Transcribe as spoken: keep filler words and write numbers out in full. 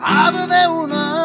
Other than one.